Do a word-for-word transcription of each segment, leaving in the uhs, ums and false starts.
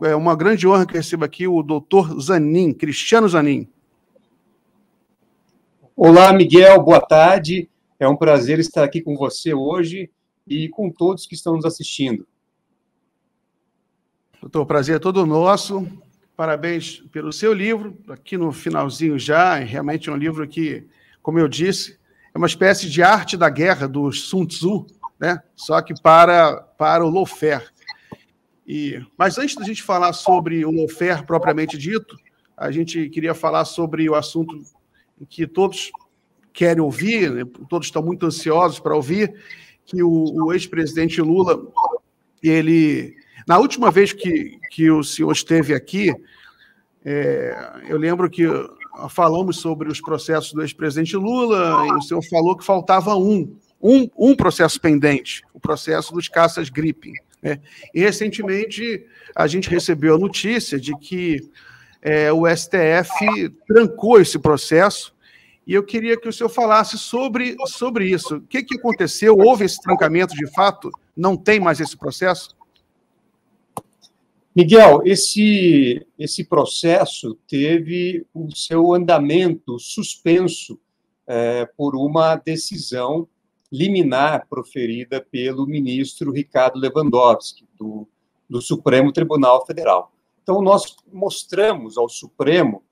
É uma grande honra que receba aqui o doutor Zanin, Cristiano Zanin. Olá, Miguel, boa tarde. É um prazer estar aqui com você hoje e com todos que estão nos assistindo. Doutor, o prazer é todo nosso. Parabéns pelo seu livro, aqui no finalzinho já. É realmente um livro que, como eu disse, é uma espécie de arte da guerra do Sun Tzu, né? Só que para, para o Lawfare. E, mas antes da gente falar sobre o Lawfare propriamente dito, a gente queria falar sobre o assunto que todos querem ouvir, né? Todos estão muito ansiosos para ouvir, que o, o ex-presidente Lula, ele, na última vez que, que o senhor esteve aqui, é, eu lembro que falamos sobre os processos do ex-presidente Lula, e o senhor falou que faltava um, um, um processo pendente, o processo dos caças Gripen. É. E, recentemente, a gente recebeu a notícia de que é, o S T F trancou esse processo, e eu queria que o senhor falasse sobre, sobre isso. O que, que aconteceu? Houve esse trancamento de fato? Não tem mais esse processo? Miguel, esse, esse processo teve o seu andamento suspenso é, por uma decisão liminar proferida pelo ministro Ricardo Lewandowski, do, do Supremo Tribunal Federal. Então, nós mostramos ao Supremo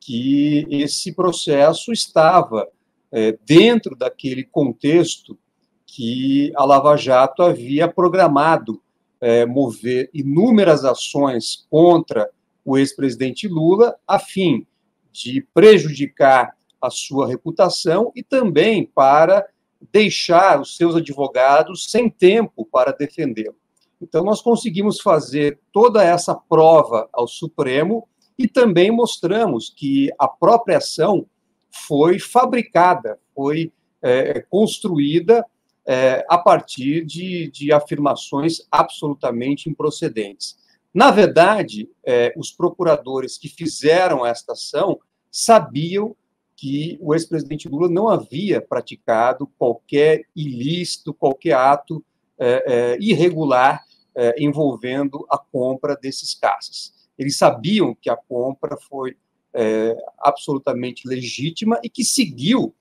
que esse processo estava é, dentro daquele contexto que a Lava Jato havia programado é, mover inúmeras ações contra o ex-presidente Lula, a fim de prejudicar a sua reputação e também para deixar os seus advogados sem tempo para defendê-lo. Então, nós conseguimos fazer toda essa prova ao Supremo e também mostramos que a própria ação foi fabricada, foi é, construída é, a partir de, de afirmações absolutamente improcedentes. Na verdade, é, os procuradores que fizeram esta ação sabiam que o ex-presidente Lula não havia praticado qualquer ilícito, qualquer ato é, é, irregular é, envolvendo a compra desses caças. Eles sabiam que a compra foi é, absolutamente legítima e que seguiu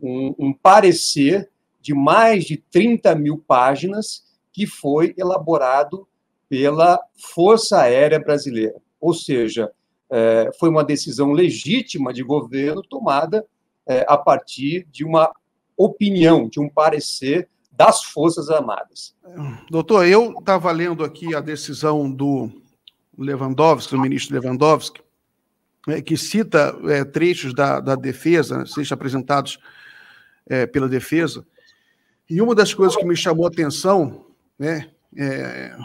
um, um parecer de mais de trinta mil páginas que foi elaborado pela Força Aérea Brasileira, ou seja, É, foi uma decisão legítima de governo tomada é, a partir de uma opinião, de um parecer das Forças Armadas. Doutor, eu estava lendo aqui a decisão do Lewandowski, do ministro Lewandowski, é, que cita é, trechos da, da defesa, né, trechos apresentados é, pela defesa, e uma das coisas que me chamou a atenção, né, é,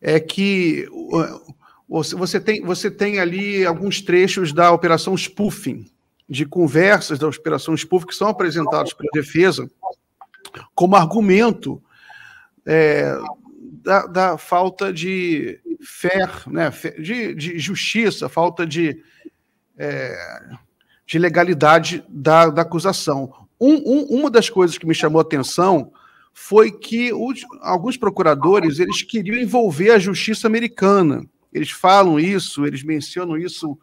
é que... Você tem, você tem ali alguns trechos da Operação Spoofing, de conversas da Operação Spoofing que são apresentados pela defesa como argumento é, da, da falta de fair, né, de, de justiça, falta de, é, de legalidade da, da acusação. Um, um, uma das coisas que me chamou a atenção foi que os, alguns procuradores eles queriam envolver a justiça americana. Eles falam isso, eles mencionam isso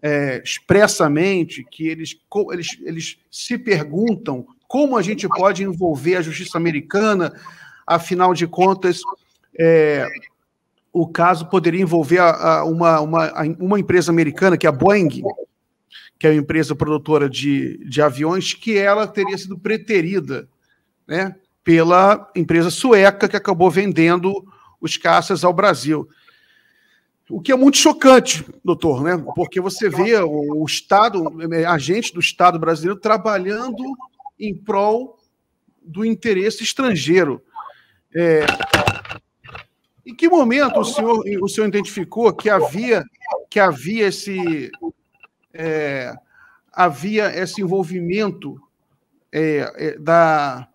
é, expressamente, que eles, eles, eles se perguntam como a gente pode envolver a justiça americana, afinal de contas, é, o caso poderia envolver a, a, uma, uma, uma empresa americana, que é a Boeing, que é uma empresa produtora de, de aviões, que ela teria sido preterida, né, pela empresa sueca que acabou vendendo os caças ao Brasil. O que é muito chocante, doutor, né? Porque você vê o Estado, agentes do Estado brasileiro trabalhando em prol do interesse estrangeiro. É... Em que momento o senhor, o senhor identificou que havia, que havia, esse, é, havia esse envolvimento é, é, da,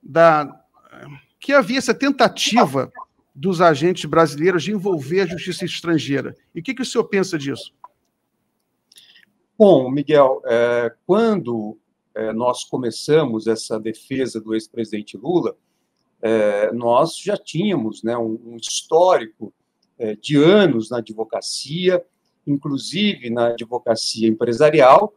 da... que havia essa tentativa dos agentes brasileiros de envolver a justiça estrangeira? E o que, que o senhor pensa disso? Bom, Miguel, é, quando é, nós começamos essa defesa do ex-presidente Lula, é, nós já tínhamos, né, um, um histórico é, de anos na advocacia, inclusive na advocacia empresarial,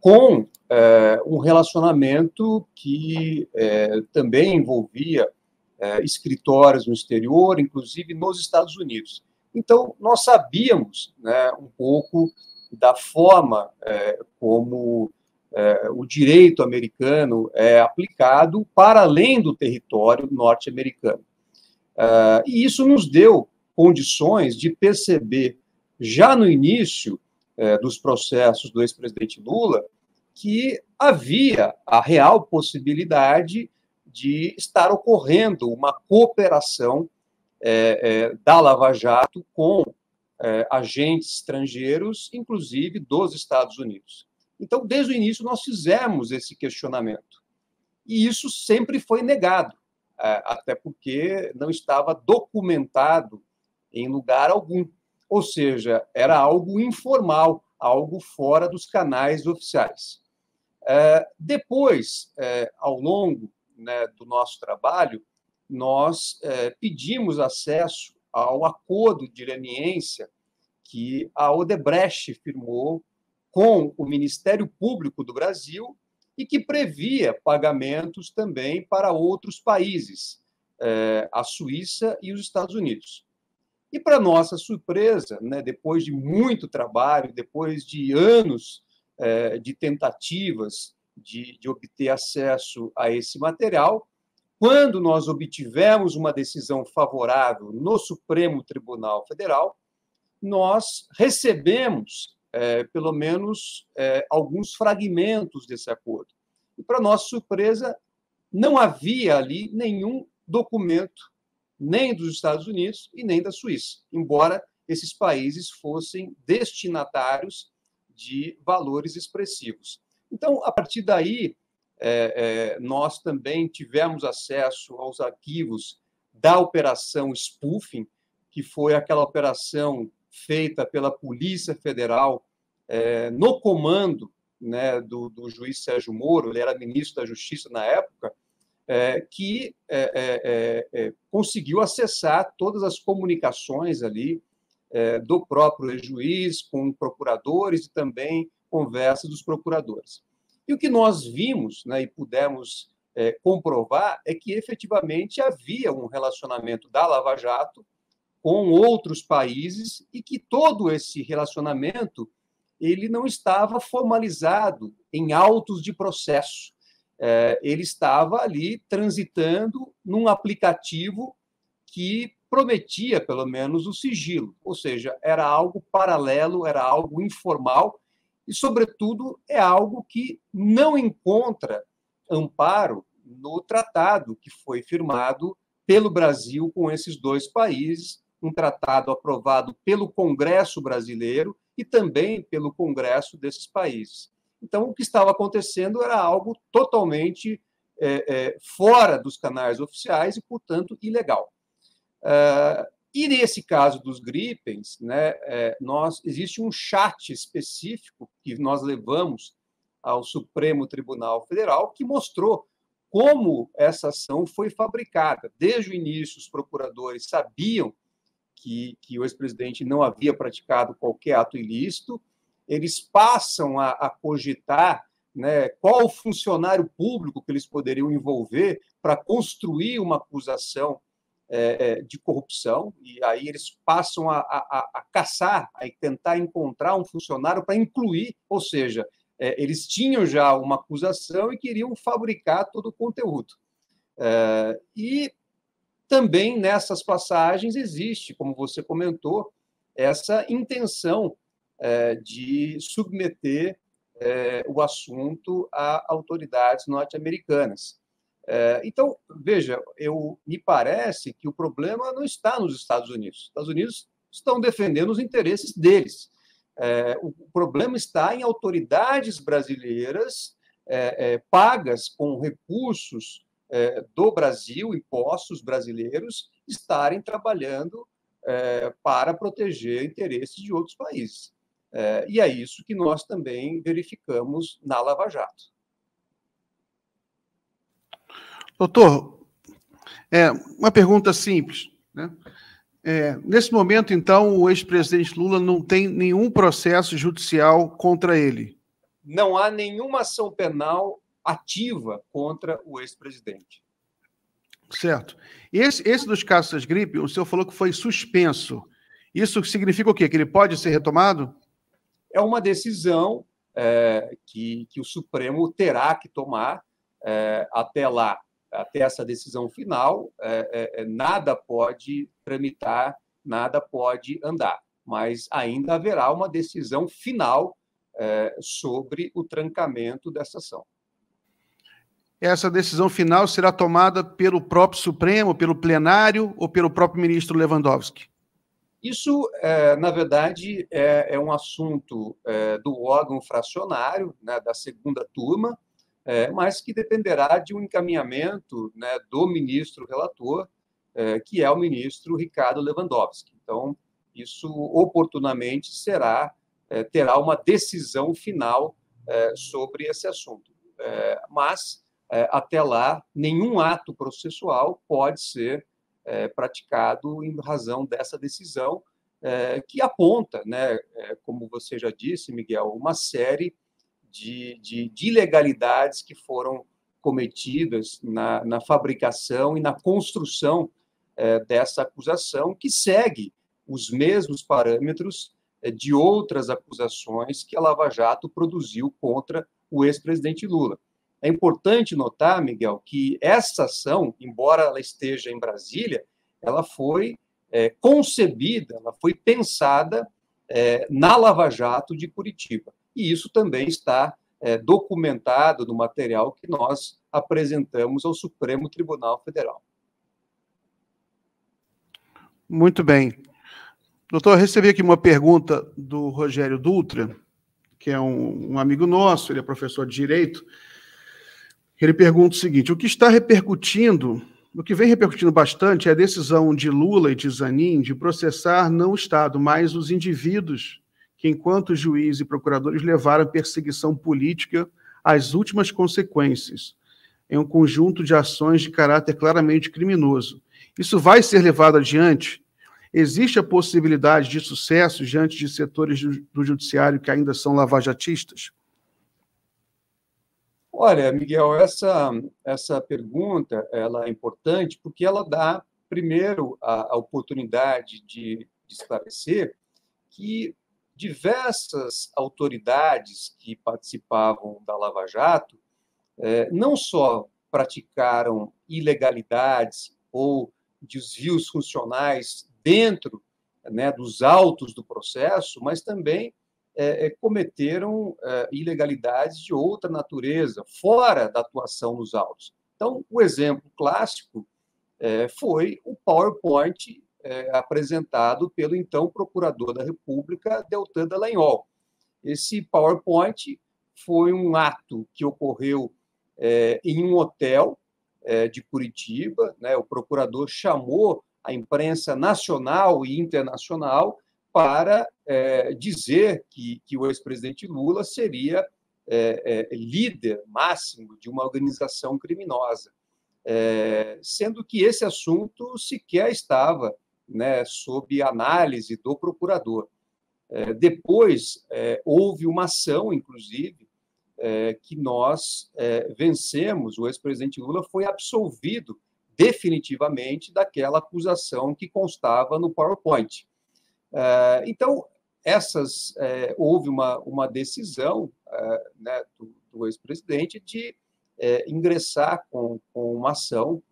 com é, um relacionamento que é, também envolvia é, escritórios no exterior, inclusive nos Estados Unidos. Então, nós sabíamos, né, um pouco da forma é, como é, o direito americano é aplicado para além do território norte-americano. É, e isso nos deu condições de perceber, já no início é, dos processos do ex-presidente Lula, que havia a real possibilidade de estar ocorrendo uma cooperação é, é, da Lava Jato com é, agentes estrangeiros, inclusive dos Estados Unidos. Então, desde o início, nós fizemos esse questionamento. E isso sempre foi negado, é, até porque não estava documentado em lugar algum. Ou seja, era algo informal, algo fora dos canais oficiais. É, depois, é, ao longo, né, do nosso trabalho, nós é, pedimos acesso ao acordo de leniência que a Odebrecht firmou com o Ministério Público do Brasil e que previa pagamentos também para outros países, é, a Suíça e os Estados Unidos. E, para nossa surpresa, né, depois de muito trabalho, depois de anos eh, de tentativas de, de obter acesso a esse material, quando nós obtivemos uma decisão favorável no Supremo Tribunal Federal, nós recebemos, eh, pelo menos, eh, alguns fragmentos desse acordo. E, para nossa surpresa, não havia ali nenhum documento nem dos Estados Unidos e nem da Suíça, embora esses países fossem destinatários de valores expressivos. Então, a partir daí, é, é, nós também tivemos acesso aos arquivos da Operação Spoofing, que foi aquela operação feita pela Polícia Federal é, no comando, né, do, do juiz Sérgio Moro, ele era ministro da Justiça na época, É, que é, é, é, conseguiu acessar todas as comunicações ali é, do próprio juiz com procuradores e também conversas dos procuradores. E o que nós vimos, né, e pudemos é, comprovar é que efetivamente havia um relacionamento da Lava Jato com outros países e que todo esse relacionamento ele não estava formalizado em autos de processo. Ele estava ali transitando num aplicativo que prometia, pelo menos, o sigilo. Ou seja, era algo paralelo, era algo informal e, sobretudo, é algo que não encontra amparo no tratado que foi firmado pelo Brasil com esses dois países, um tratado aprovado pelo Congresso brasileiro e também pelo Congresso desses países. Então, o que estava acontecendo era algo totalmente é, é, fora dos canais oficiais e, portanto, ilegal. Uh, e, nesse caso dos Gripens, né, é, nós, existe um chat específico que nós levamos ao Supremo Tribunal Federal que mostrou como essa ação foi fabricada. Desde o início, os procuradores sabiam que, que o ex-presidente não havia praticado qualquer ato ilícito, eles passam a, a cogitar, né, qual funcionário público que eles poderiam envolver para construir uma acusação é, de corrupção, e aí eles passam a, a, a caçar, a tentar encontrar um funcionário para incluir, ou seja, é, eles tinham já uma acusação e queriam fabricar todo o conteúdo. É, e também nessas passagens existe, como você comentou, essa intenção de submeter eh, o assunto a autoridades norte-americanas. Eh, então, veja, eu, me parece que o problema não está nos Estados Unidos. Os Estados Unidos estão defendendo os interesses deles. Eh, o problema está em autoridades brasileiras eh, eh, pagas com recursos eh, do Brasil, impostos brasileiros, estarem trabalhando eh, para proteger interesses de outros países. É, e é isso que nós também verificamos na Lava Jato. Doutor, é, uma pergunta simples, né? É, nesse momento, então, o ex-presidente Lula não tem nenhum processo judicial contra ele? Não há nenhuma ação penal ativa contra o ex-presidente. Certo. Esse, esse dos casos das gripes, o senhor falou que foi suspenso. Isso significa o quê? Que ele pode ser retomado? É uma decisão é, que, que o Supremo terá que tomar é, até lá, até essa decisão final. É, é, nada pode tramitar, nada pode andar, mas ainda haverá uma decisão final é, sobre o trancamento dessa ação. Essa decisão final será tomada pelo próprio Supremo, pelo plenário ou pelo próprio ministro Lewandowski? Isso, é, na verdade, é, é um assunto é, do órgão fracionário, né, da segunda turma, é, mas que dependerá de um encaminhamento, né, do ministro relator, é, que é o ministro Ricardo Lewandowski. Então, isso oportunamente será, é, terá uma decisão final é, sobre esse assunto. É, mas, é, até lá, nenhum ato processual pode ser É, praticado em razão dessa decisão, é, que aponta, né, é, como você já disse, Miguel, uma série de, de, de ilegalidades que foram cometidas na, na fabricação e na construção é, dessa acusação, que segue os mesmos parâmetros é, de outras acusações que a Lava Jato produziu contra o ex-presidente Lula. É importante notar, Miguel, que essa ação, embora ela esteja em Brasília, ela foi é, concebida, ela foi pensada é, na Lava Jato de Curitiba. E isso também está é, documentado no material que nós apresentamos ao Supremo Tribunal Federal. Muito bem. Doutor, eu recebi aqui uma pergunta do Rogério Dutra, que é um, um amigo nosso, ele é professor de Direito. Ele pergunta o seguinte: o que está repercutindo, o que vem repercutindo bastante é a decisão de Lula e de Zanin de processar não o Estado, mas os indivíduos que, enquanto juízes e procuradores, levaram a perseguição política às últimas consequências, em um conjunto de ações de caráter claramente criminoso. Isso vai ser levado adiante? Existe a possibilidade de sucesso diante de setores do judiciário que ainda são lavajatistas? Olha, Miguel, essa, essa pergunta ela é importante porque ela dá, primeiro, a, a oportunidade de, de esclarecer que diversas autoridades que participavam da Lava Jato eh, não só praticaram ilegalidades ou desvios funcionais dentro, né, dos autos do processo, mas também É, é, cometeram é, ilegalidades de outra natureza, fora da atuação nos autos. Então, o exemplo clássico é, foi o PowerPoint é, apresentado pelo então procurador da República, Deltan Dallagnol. Esse PowerPoint foi um ato que ocorreu é, em um hotel é, de Curitiba, né? O procurador chamou a imprensa nacional e internacional para é, dizer que, que o ex-presidente Lula seria é, é, líder máximo de uma organização criminosa, é, sendo que esse assunto sequer estava, né, sob análise do procurador. É, depois, é, houve uma ação, inclusive, é, que nós é, vencemos. O ex-presidente Lula foi absolvido definitivamente daquela acusação que constava no PowerPoint. Então, essas, é, houve uma, uma decisão é, né, do, do ex-presidente de é, ingressar com, com uma ação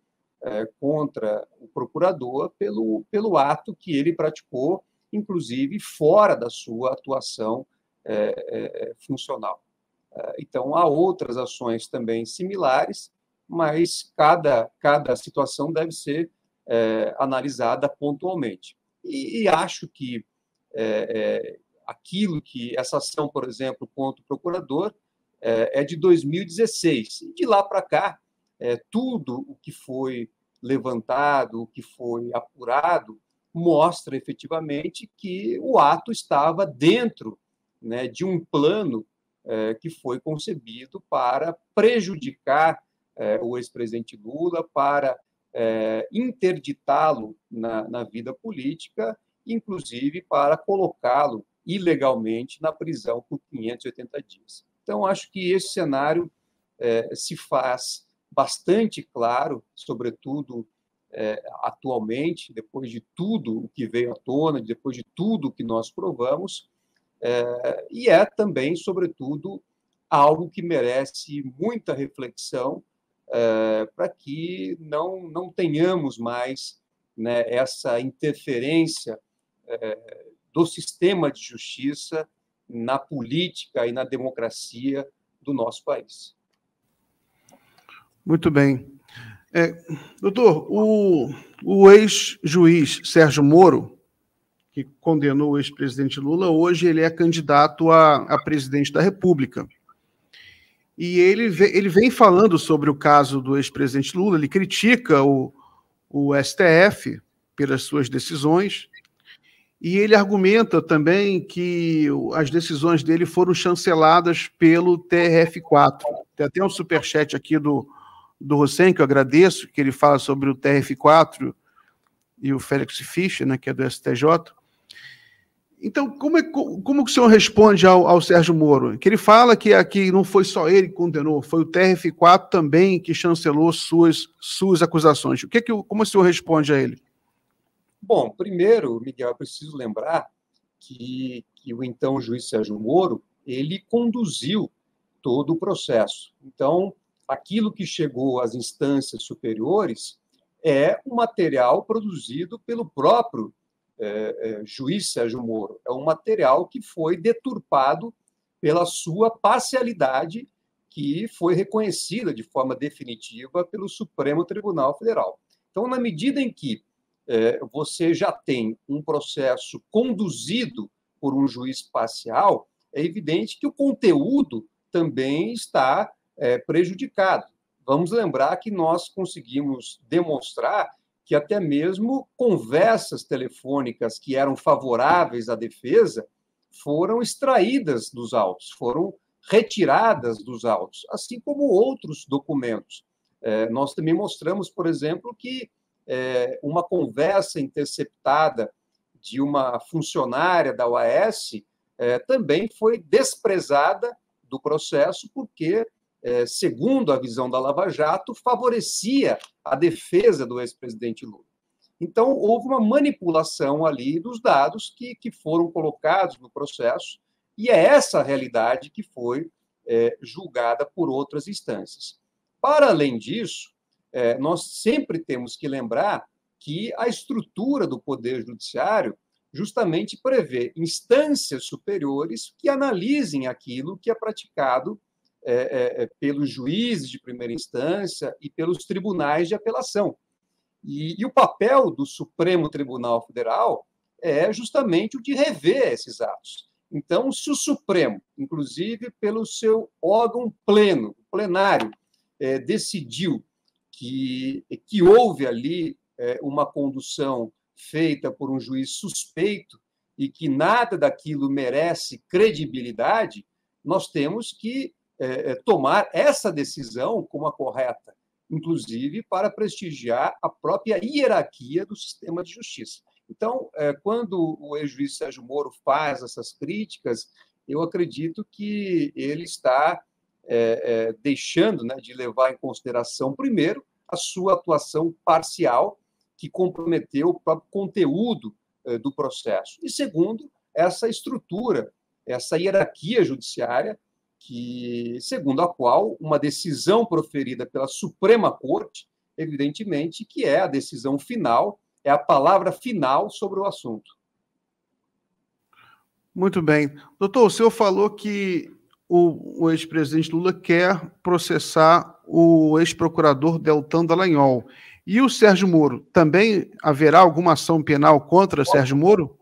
é, contra o procurador pelo, pelo ato que ele praticou, inclusive fora da sua atuação é, é, funcional. É, então, há outras ações também similares, mas cada, cada situação deve ser é, analisada pontualmente. E, e acho que é, é, aquilo que essa ação, por exemplo, contra o procurador, é, é de dois mil e dezesseis. De lá para cá, é, tudo o que foi levantado, o que foi apurado, mostra efetivamente que o ato estava dentro, né, de um plano é, que foi concebido para prejudicar é, o ex-presidente Lula, para é, interditá-lo na, na vida política, inclusive para colocá-lo ilegalmente na prisão por quinhentos e oitenta dias. Então, acho que esse cenário é, se faz bastante claro, sobretudo é, atualmente, depois de tudo o que veio à tona, depois de tudo o que nós provamos, é, e é também, sobretudo, algo que merece muita reflexão é, para que não, não tenhamos mais, né, essa interferência é, do sistema de justiça na política e na democracia do nosso país. Muito bem. É, doutor, o, o ex-juiz Sérgio Moro, que condenou o ex-presidente Lula, hoje ele é candidato a, a presidente da República. E ele, ele vem falando sobre o caso do ex-presidente Lula, ele critica o, o S T F pelas suas decisões, e ele argumenta também que as decisões dele foram chanceladas pelo T R F quatro. Tem até um superchat aqui do, do Hussein, que eu agradeço, que ele fala sobre o T R F quatro e o Félix Fischer, né, que é do S T J. Então, como, é, como o senhor responde ao, ao Sérgio Moro? Que ele fala que aqui não foi só ele que condenou, foi o T R F quatro também que chancelou suas, suas acusações. O que é que, como o senhor responde a ele? Bom, primeiro, Miguel, eu preciso lembrar que, que o então juiz Sérgio Moro, ele conduziu todo o processo. Então, aquilo que chegou às instâncias superiores é um material produzido pelo próprio é, é, juiz Sérgio Moro. É um material que foi deturpado pela sua parcialidade, que foi reconhecida de forma definitiva pelo Supremo Tribunal Federal. Então, na medida em que você já tem um processo conduzido por um juiz parcial, é evidente que o conteúdo também está prejudicado. Vamos lembrar que nós conseguimos demonstrar que até mesmo conversas telefônicas que eram favoráveis à defesa foram extraídas dos autos, foram retiradas dos autos, assim como outros documentos. Nós também mostramos, por exemplo, que É, uma conversa interceptada de uma funcionária da O A S é, também foi desprezada do processo porque, é, segundo a visão da Lava Jato, favorecia a defesa do ex-presidente Lula. Então, houve uma manipulação ali dos dados que, que foram colocados no processo e é essa a realidade que foi é, julgada por outras instâncias. Para além disso, É, nós sempre temos que lembrar que a estrutura do Poder Judiciário justamente prevê instâncias superiores que analisem aquilo que é praticado é, é, pelos juízes de primeira instância e pelos tribunais de apelação. E, e o papel do Supremo Tribunal Federal é justamente o de rever esses atos. Então, se o Supremo, inclusive pelo seu órgão pleno, plenário, é, decidiu Que, que houve ali é, uma condução feita por um juiz suspeito e que nada daquilo merece credibilidade, nós temos que é, tomar essa decisão como a correta, inclusive para prestigiar a própria hierarquia do sistema de justiça. Então, é, quando o ex-juiz Sérgio Moro faz essas críticas, eu acredito que ele está... É, é, deixando, né, de levar em consideração, primeiro, a sua atuação parcial, que comprometeu o próprio conteúdo é, do processo. E, segundo, essa estrutura, essa hierarquia judiciária, que, segundo a qual uma decisão proferida pela Suprema Corte, evidentemente, que é a decisão final, é a palavra final sobre o assunto. Muito bem. Doutor, o senhor falou que o ex-presidente Lula quer processar o ex-procurador Deltan Dallagnol. E o Sérgio Moro, também haverá alguma ação penal contra Sérgio Moro?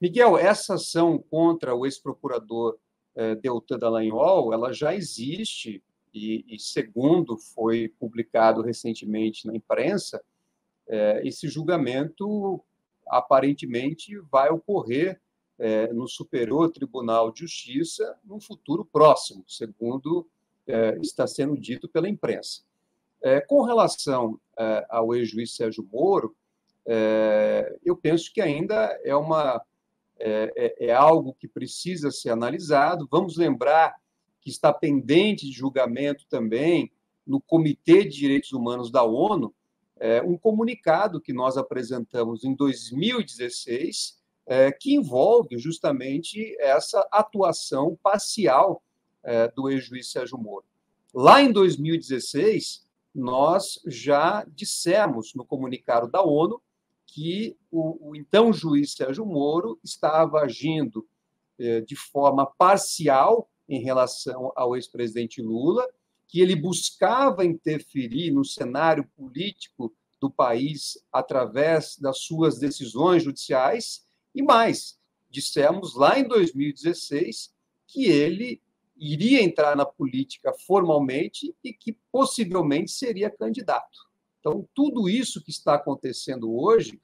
Miguel, essa ação contra o ex-procurador eh, Deltan Dallagnol, ela já existe e, e, segundo foi publicado recentemente na imprensa, eh, esse julgamento aparentemente vai ocorrer É, no Superior Tribunal de Justiça, num futuro próximo, segundo é, está sendo dito pela imprensa. É, com relação é, ao ex-juiz Sérgio Moro, é, eu penso que ainda é, uma, é, é algo que precisa ser analisado. Vamos lembrar que está pendente de julgamento também no Comitê de Direitos Humanos da ONU, é, um comunicado que nós apresentamos em dois mil e dezesseis, é, que envolve justamente essa atuação parcial é, do ex-juiz Sérgio Moro. Lá em dois mil e dezesseis, nós já dissemos no comunicado da ONU que o, o então juiz Sérgio Moro estava agindo eh, de forma parcial em relação ao ex-presidente Lula, que ele buscava interferir no cenário político do país através das suas decisões judiciais, e mais, dissemos lá em dois mil e dezesseis que ele iria entrar na política formalmente e que possivelmente seria candidato. Então, tudo isso que está acontecendo hoje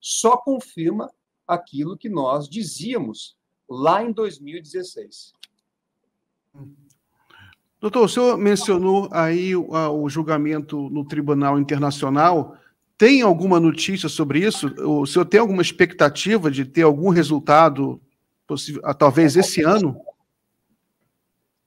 só confirma aquilo que nós dizíamos lá em dois mil e dezesseis. Doutor, o senhor mencionou aí o julgamento no Tribunal Internacional. Tem alguma notícia sobre isso? O senhor tem alguma expectativa de ter algum resultado, talvez esse ano?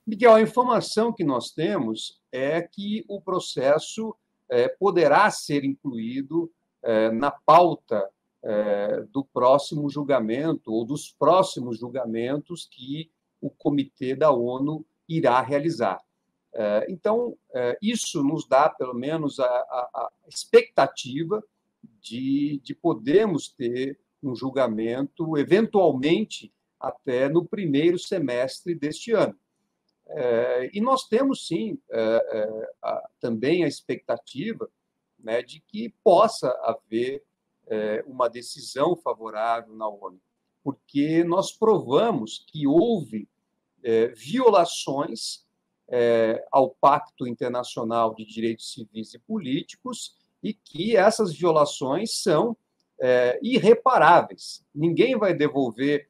Miguel, a informação que nós temos é que o processo é, poderá ser incluído é, na pauta é, do próximo julgamento ou dos próximos julgamentos que o Comitê da ONU irá realizar. É, então, é, isso nos dá, pelo menos, a, a, a expectativa de, de podermos ter um julgamento, eventualmente, até no primeiro semestre deste ano. É, e nós temos, sim, é, é, a, também a expectativa, né, de que possa haver é, uma decisão favorável na ONU, porque nós provamos que houve é, violações é, ao Pacto Internacional de Direitos Civis e Políticos e que essas violações são é, irreparáveis. Ninguém vai devolver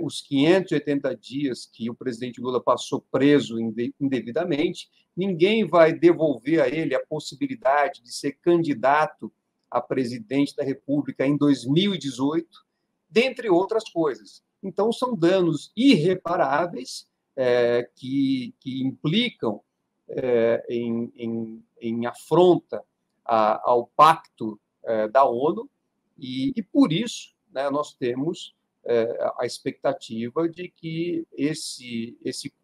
os quinhentos e oitenta dias que o presidente Lula passou preso indevidamente, ninguém vai devolver a ele a possibilidade de ser candidato a presidente da República em dois mil e dezoito, dentre outras coisas. Então, são danos irreparáveis é, que, que implicam é, em, em, em afronta a, ao pacto é, da ONU, e, e por isso, né, nós temos a expectativa de que esse, esse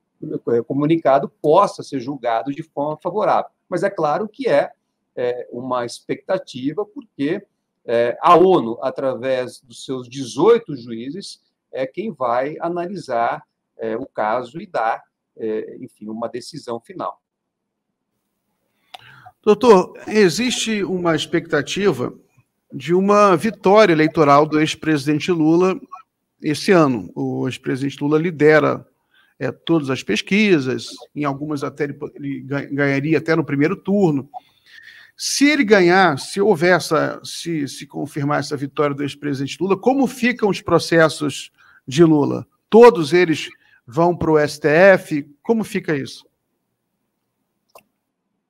comunicado possa ser julgado de forma favorável. Mas é claro que é, é uma expectativa, porque é, a ONU, através dos seus dezoito juízes, é quem vai analisar é, o caso e dar, é, enfim, uma decisão final. Doutor, existe uma expectativa de uma vitória eleitoral do ex-presidente Lula esse ano. O ex-presidente Lula lidera é, todas as pesquisas, em algumas até ele, ele ganharia até no primeiro turno. Se ele ganhar, se houver essa, se, se confirmar essa vitória do ex-presidente Lula, como ficam os processos de Lula? Todos eles vão para o S T F? Como fica isso?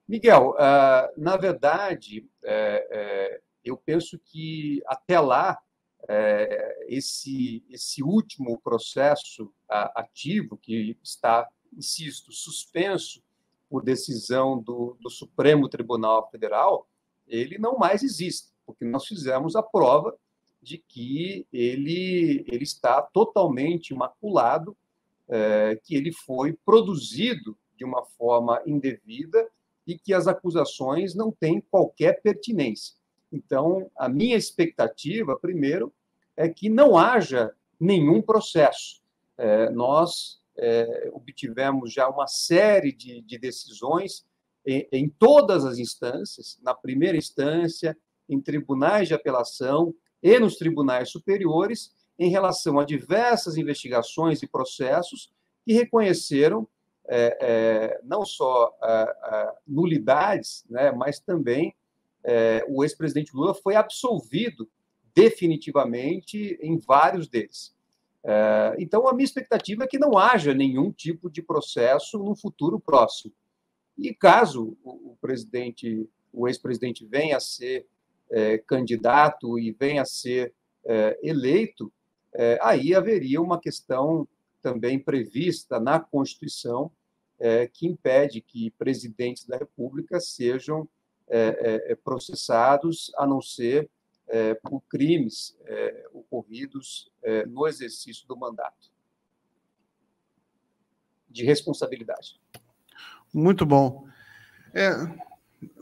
Miguel, uh, na verdade, é, é, eu penso que até lá, Esse, esse último processo ativo, que está, insisto, suspenso por decisão do, do Supremo Tribunal Federal, ele não mais existe, porque nós fizemos a prova de que ele, ele está totalmente maculado, é, que ele foi produzido de uma forma indevida e que as acusações não têm qualquer pertinência. Então, a minha expectativa, primeiro, é que não haja nenhum processo. É, nós é, obtivemos já uma série de, de decisões em, em todas as instâncias, na primeira instância, em tribunais de apelação e nos tribunais superiores, em relação a diversas investigações e processos que reconheceram é, é, não só a, a nulidades, né, mas também É, o ex-presidente Lula foi absolvido definitivamente em vários deles. É, então, a minha expectativa é que não haja nenhum tipo de processo no futuro próximo. E caso o presidente, o ex-presidente venha a ser é, candidato e venha a ser é, eleito, é, aí haveria uma questão também prevista na Constituição é, que impede que presidentes da República sejam é, é, processados, a não ser é, por crimes é, ocorridos é, no exercício do mandato de responsabilidade. Muito bom. É,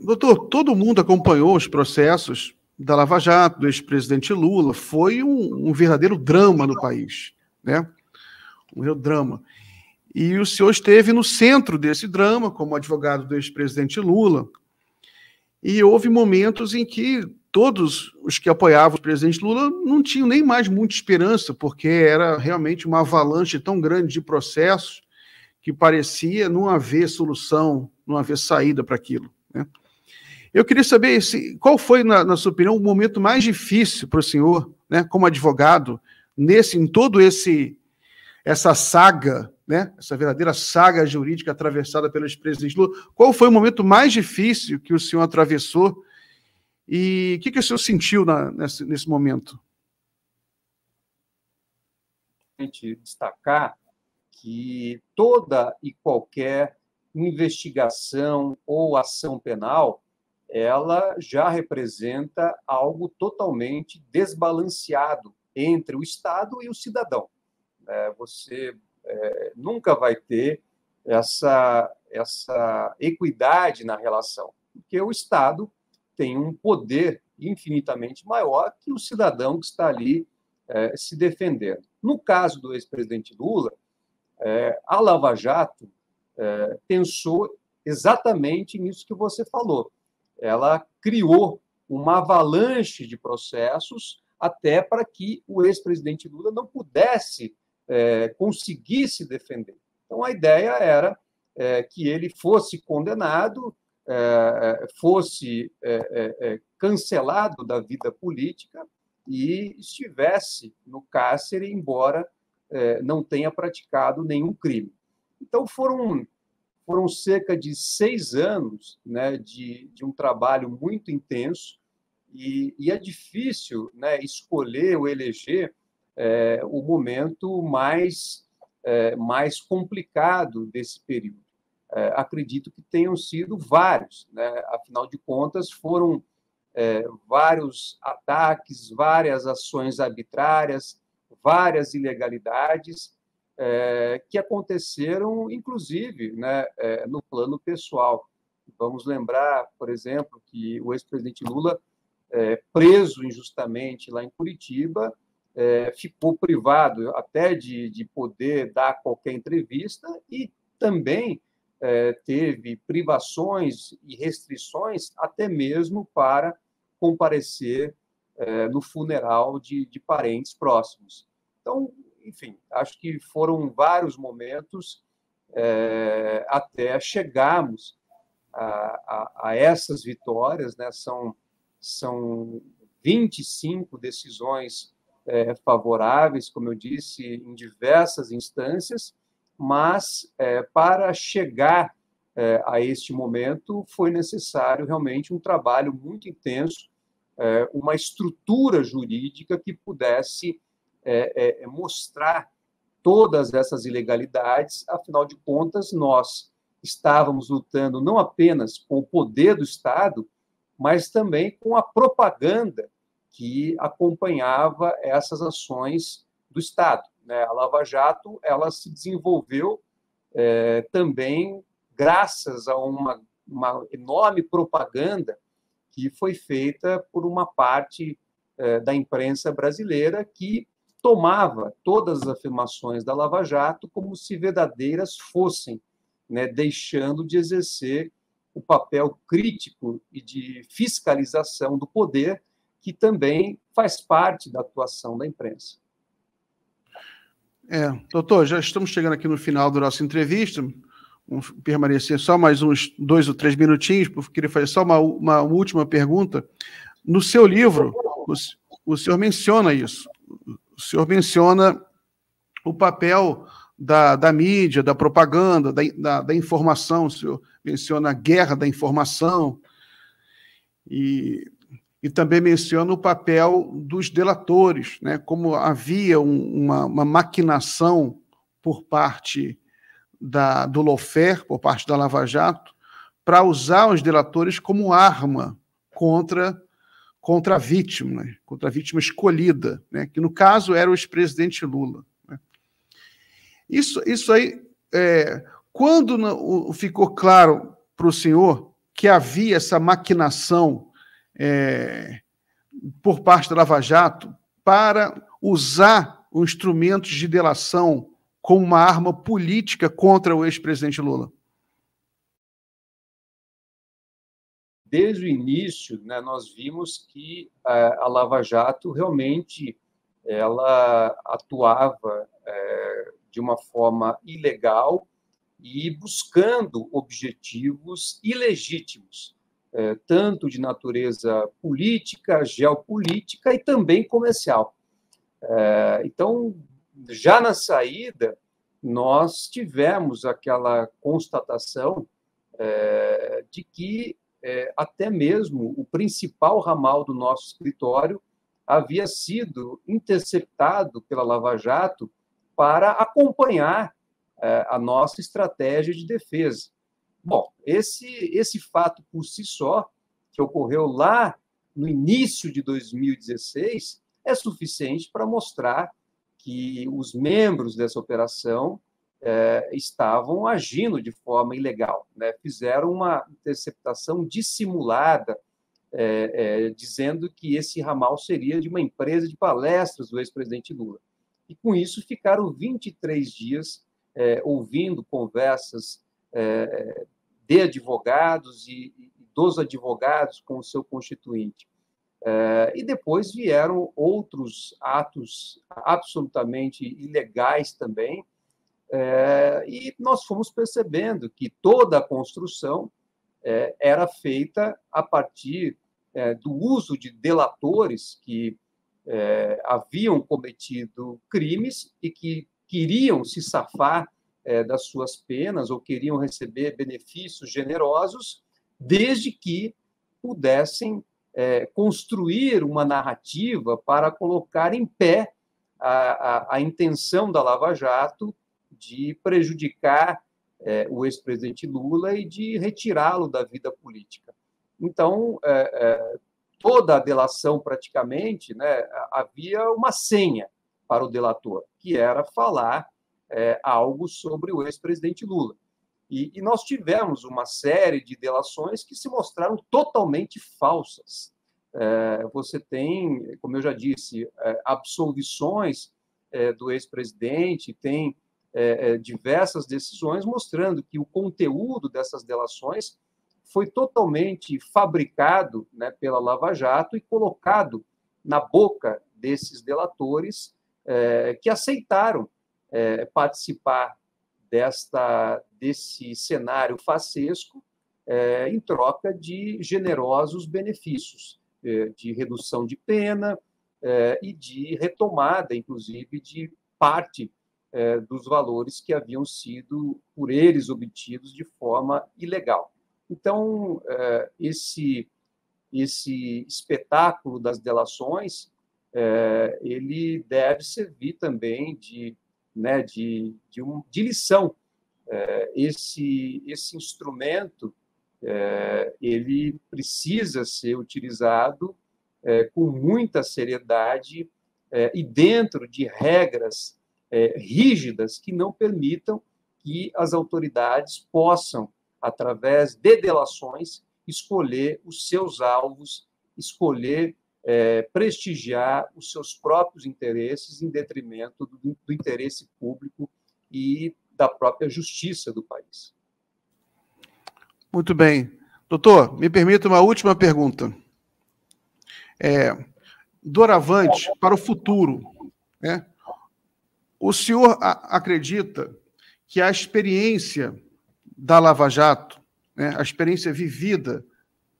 doutor, todo mundo acompanhou os processos da Lava Jato, do ex-presidente Lula. Foi um, um verdadeiro drama no país, né? Um verdadeiro drama. E o senhor esteve no centro desse drama, como advogado do ex-presidente Lula, e houve momentos em que todos os que apoiavam o presidente Lula não tinham nem mais muita esperança, porque era realmente uma avalanche tão grande de processos que parecia não haver solução, não haver saída para aquilo, né? Eu queria saber se, qual foi, na, na sua opinião, o momento mais difícil para o senhor, né, como advogado, nesse, em todo esse essa saga, né, essa verdadeira saga jurídica atravessada pelo ex-presidente Lula. Qual foi o momento mais difícil que o senhor atravessou e o que, que o senhor sentiu na, nesse, nesse momento? A gente destacar que toda e qualquer investigação ou ação penal, ela já representa algo totalmente desbalanceado entre o Estado e o cidadão. Você nunca vai ter essa, essa equidade na relação, porque o Estado tem um poder infinitamente maior que o cidadão que está ali se defendendo. No caso do ex-presidente Lula, É, a Lava Jato é, pensou exatamente nisso que você falou. Ela criou uma avalanche de processos até para que o ex-presidente Lula não pudesse é, conseguir se defender. Então, a ideia era é, que ele fosse condenado, é, fosse é, é, cancelado da vida política e estivesse no cárcere, embora não tenha praticado nenhum crime. Então, foram, foram cerca de seis anos, né, de, de um trabalho muito intenso, e, e é difícil, né, escolher ou eleger é, o momento mais, é, mais complicado desse período. É, acredito que tenham sido vários, né? Afinal de contas, foram é, vários ataques, várias ações arbitrárias, várias ilegalidades é, que aconteceram, inclusive, né, é, no plano pessoal. Vamos lembrar, por exemplo, que o ex-presidente Lula, é, preso injustamente lá em Curitiba, é, ficou privado até de, de poder dar qualquer entrevista e também é, teve privações e restrições até mesmo para comparecer É, no funeral de, de parentes próximos. Então, enfim, acho que foram vários momentos é, até chegarmos a, a, a essas vitórias, né? São, são vinte e cinco decisões é, favoráveis, como eu disse, em diversas instâncias, mas é, para chegar é, a este momento foi necessário realmente um trabalho muito intenso, uma estrutura jurídica que pudesse é, é, mostrar todas essas ilegalidades. Afinal de contas, nós estávamos lutando não apenas com o poder do Estado, mas também com a propaganda que acompanhava essas ações do Estado, né? A Lava Jato, ela se desenvolveu é, também graças a uma, uma enorme propaganda que foi feita por uma parte eh, da imprensa brasileira que tomava todas as afirmações da Lava Jato como se verdadeiras fossem, né, deixando de exercer o papel crítico e de fiscalização do poder, que também faz parte da atuação da imprensa. É, doutor, já estamos chegando aqui no final da nossa entrevista. Vamos permanecer só mais uns dois ou três minutinhos, porque eu queria fazer só uma, uma última pergunta. No seu livro, o, o senhor menciona isso. O senhor menciona o papel da, da mídia, da propaganda, da, da, da informação. O senhor menciona a guerra da informação e, e também menciona o papel dos delatores, né? Como havia um, uma, uma maquinação por parte da, do Lawfare, por parte da Lava Jato, para usar os delatores como arma contra, contra a vítima, né? Contra a vítima escolhida, né? Que no caso era o ex-presidente Lula. Né? Isso, isso aí, é, quando no, ficou claro para o senhor que havia essa maquinação é, por parte da Lava Jato para usar os instrumentos de delação como uma arma política contra o ex-presidente Lula? Desde o início, né, nós vimos que a, a Lava Jato realmente ela atuava é, de uma forma ilegal e buscando objetivos ilegítimos, é, tanto de natureza política, geopolítica e também comercial. É, então, já na saída, nós tivemos aquela constatação é, de que É, até mesmo o principal ramal do nosso escritório havia sido interceptado pela Lava Jato para acompanhar é, a nossa estratégia de defesa. Bom, esse, esse fato por si só, que ocorreu lá no início de dois mil e dezesseis, é suficiente para mostrar que os membros dessa operação É, estavam agindo de forma ilegal, né? Fizeram uma interceptação dissimulada, é, é, dizendo que esse ramal seria de uma empresa de palestras do ex-presidente Lula. E, com isso, ficaram vinte e três dias é, ouvindo conversas é, de advogados e, e dos advogados com o seu constituinte. É, e depois vieram outros atos absolutamente ilegais também, É, e nós fomos percebendo que toda a construção é, era feita a partir é, do uso de delatores que é, haviam cometido crimes e que queriam se safar é, das suas penas ou queriam receber benefícios generosos, desde que pudessem é, construir uma narrativa para colocar em pé a, a, a intenção da Lava Jato de prejudicar eh, o ex-presidente Lula e de retirá-lo da vida política. Então, eh, eh, toda a delação, praticamente, né, havia uma senha para o delator, que era falar eh, algo sobre o ex-presidente Lula. E, e nós tivemos uma série de delações que se mostraram totalmente falsas. Eh, você tem, como eu já disse, eh, absolvições eh, do ex-presidente, tem É, diversas decisões mostrando que o conteúdo dessas delações foi totalmente fabricado, né, pela Lava Jato e colocado na boca desses delatores é, que aceitaram é, participar desta, desse cenário facesco é, em troca de generosos benefícios, é, de redução de pena é, e de retomada, inclusive, de parte dos valores que haviam sido por eles obtidos de forma ilegal. Então, esse, esse espetáculo das delações, ele deve servir também de, né, de, de, um, de lição. Esse, esse instrumento, ele precisa ser utilizado com muita seriedade e dentro de regras É, rígidas que não permitam que as autoridades possam, através de delações, escolher os seus alvos, escolher é, prestigiar os seus próprios interesses em detrimento do, do interesse público e da própria justiça do país. Muito bem. Doutor, me permita uma última pergunta. É, doravante, para o futuro, né? O senhor acredita que a experiência da Lava Jato, né, a experiência vivida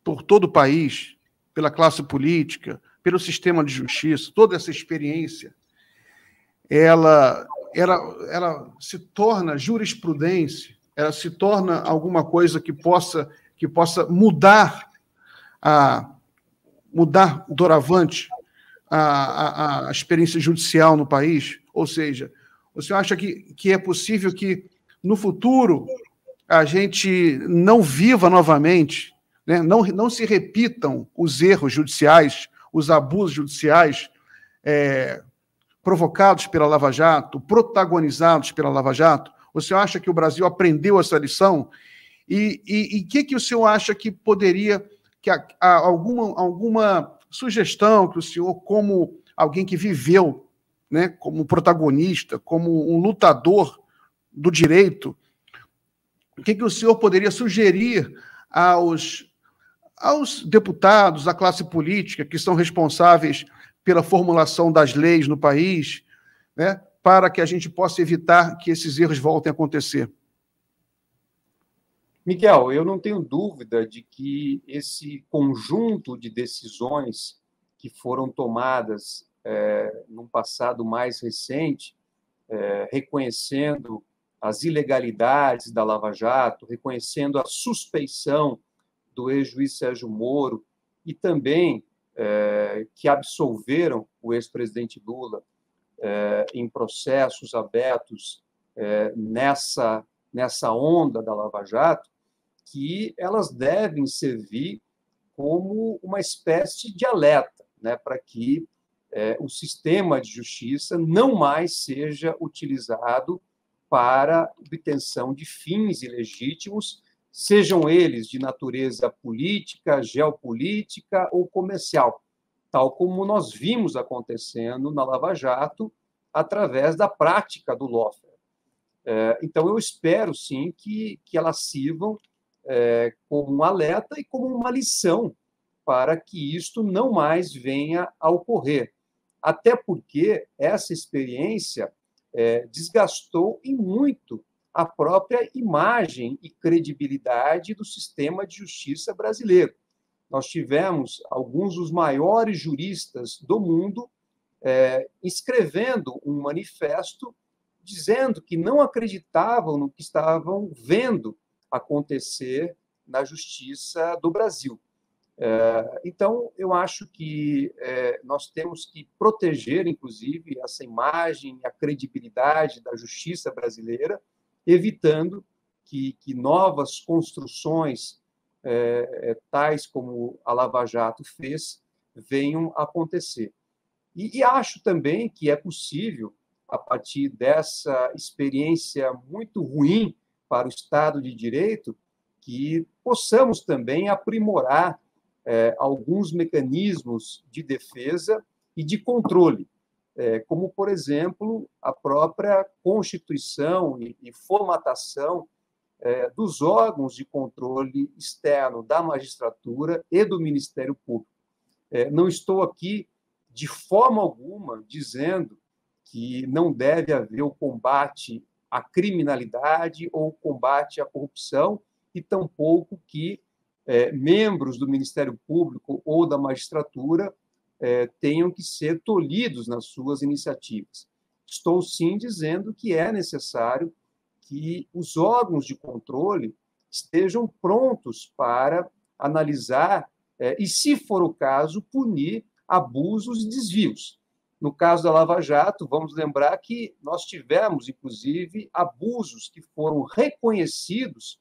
por todo o país, pela classe política, pelo sistema de justiça, toda essa experiência, ela ela, ela se torna jurisprudência, ela se torna alguma coisa que possa, que possa mudar, a, mudar doravante a, a, a experiência judicial no país? Ou seja, o senhor acha que, que é possível que, no futuro, a gente não viva novamente, né? não, não se repitam os erros judiciais, os abusos judiciais é, provocados pela Lava Jato, protagonizados pela Lava Jato? O senhor acha que o Brasil aprendeu essa lição? E e, e que que o senhor acha que poderia, que a, a, alguma, alguma sugestão que o senhor, como alguém que viveu, né, como protagonista, como um lutador do direito, o que que o senhor poderia sugerir aos, aos deputados, à classe política, que são responsáveis pela formulação das leis no país, né, para que a gente possa evitar que esses erros voltem a acontecer? Miguel, eu não tenho dúvida de que esse conjunto de decisões que foram tomadas é, num passado mais recente, é, reconhecendo as ilegalidades da Lava Jato, reconhecendo a suspeição do ex-juiz Sérgio Moro e também é, que absolveram o ex-presidente Lula é, em processos abertos é, nessa, nessa onda da Lava Jato, que elas devem servir como uma espécie de alerta, né, para que é, o sistema de justiça não mais seja utilizado para obtenção de fins ilegítimos, sejam eles de natureza política, geopolítica ou comercial, tal como nós vimos acontecendo na Lava Jato através da prática do Lawfare. Então, eu espero, sim, que, que elas sirvam como um alerta e como uma lição para que isto não mais venha a ocorrer, até porque essa experiência É, desgastou em muito a própria imagem e credibilidade do sistema de justiça brasileiro. Nós tivemos alguns dos maiores juristas do mundo é, escrevendo um manifesto dizendo que não acreditavam no que estavam vendo acontecer na justiça do Brasil. É, então, eu acho que é, nós temos que proteger, inclusive, essa imagem, a credibilidade da justiça brasileira, evitando que, que novas construções, é, tais como a Lava Jato fez, venham a acontecer. E, e acho também que é possível, a partir dessa experiência muito ruim para o Estado de Direito, que possamos também aprimorar É, alguns mecanismos de defesa e de controle, é, como, por exemplo, a própria Constituição e, e formatação é, dos órgãos de controle externo da magistratura e do Ministério Público. É, não estou aqui, de forma alguma, dizendo que não deve haver o combate à criminalidade ou o combate à corrupção, e tampouco que É, membros do Ministério Público ou da magistratura é, tenham que ser tolhidos nas suas iniciativas. Estou, sim, dizendo que é necessário que os órgãos de controle estejam prontos para analisar é, e, se for o caso, punir abusos e desvios. No caso da Lava Jato, vamos lembrar que nós tivemos, inclusive, abusos que foram reconhecidos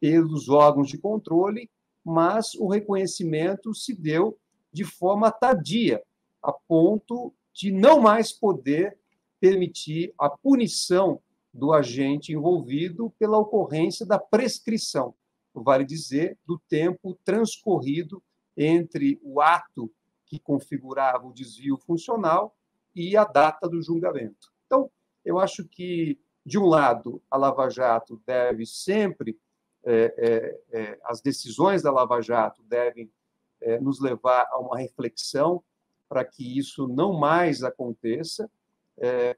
pelos órgãos de controle, mas o reconhecimento se deu de forma tardia, a ponto de não mais poder permitir a punição do agente envolvido pela ocorrência da prescrição, vale dizer, do tempo transcorrido entre o ato que configurava o desvio funcional e a data do julgamento. Então, eu acho que, de um lado, a Lava Jato deve sempre É, é, é, as decisões da Lava Jato devem é, nos levar a uma reflexão para que isso não mais aconteça, é,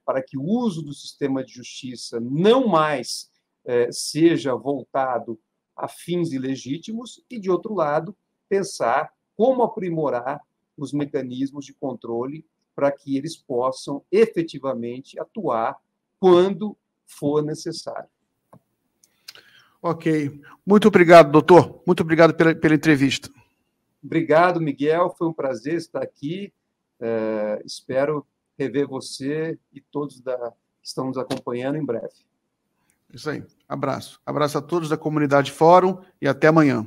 para que o uso do sistema de justiça não mais é, seja voltado a fins ilegítimos e, de outro lado, pensar como aprimorar os mecanismos de controle para que eles possam efetivamente atuar quando for necessário. Ok. Muito obrigado, doutor. Muito obrigado pela, pela entrevista. Obrigado, Miguel. Foi um prazer estar aqui. É, espero rever você e todos da, que estão nos acompanhando em breve. Isso aí. Abraço. Abraço a todos da comunidade Fórum e até amanhã.